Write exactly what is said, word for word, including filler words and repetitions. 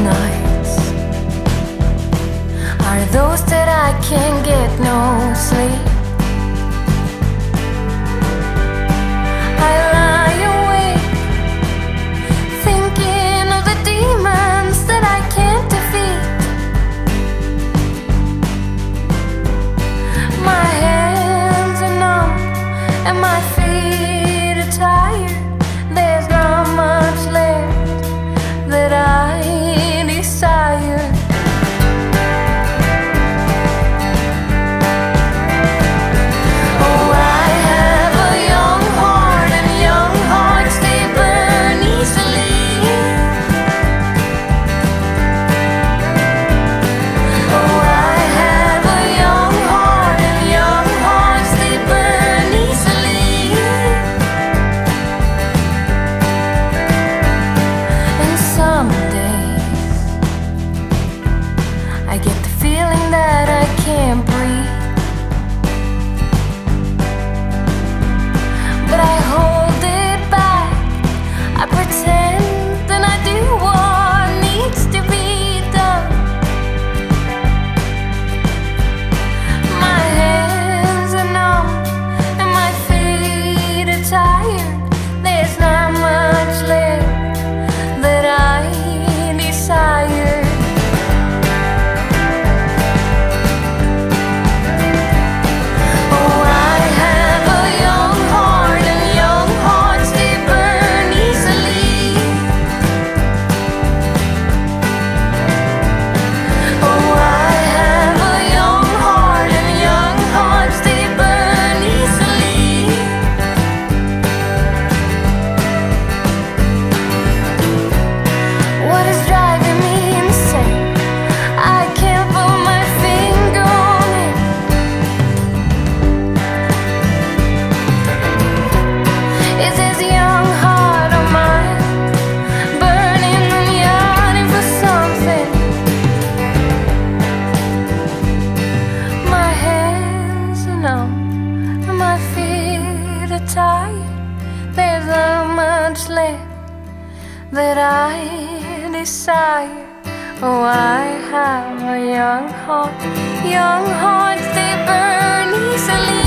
nights are those that I can't get no sleep. I lie awake thinking of the demons that I can't defeat. My hands are numb and my feet are tired. There's not much left that I desire. That I desire. Oh, I have a young heart. Young hearts, they burn easily.